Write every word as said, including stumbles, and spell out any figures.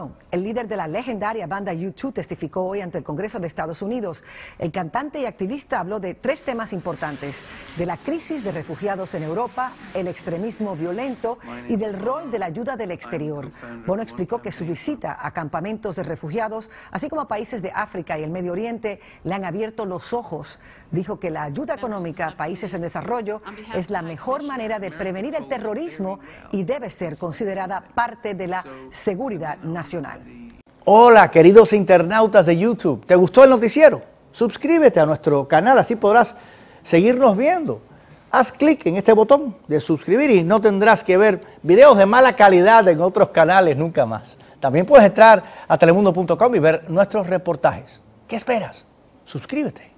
Bono, el líder de la legendaria banda U dos, testificó hoy ante el Congreso de Estados Unidos. El cantante y activista habló de tres temas importantes: de la crisis de refugiados en Europa, el extremismo violento y del rol de la ayuda del exterior. Bono explicó que su visita a campamentos de refugiados, así como a países de África y el Medio Oriente, le han abierto los ojos. Dijo que la ayuda económica a países en desarrollo es la mejor manera de prevenir el terrorismo y debe ser considerada parte de la seguridad nacional. Hola, queridos internautas de YouTube. ¿Te gustó el noticiero? Suscríbete a nuestro canal, así podrás seguirnos viendo. Haz clic en este botón de suscribir y no tendrás que ver videos de mala calidad en otros canales nunca más. También puedes entrar a telemundo punto com y ver nuestros reportajes. ¿Qué esperas? Suscríbete.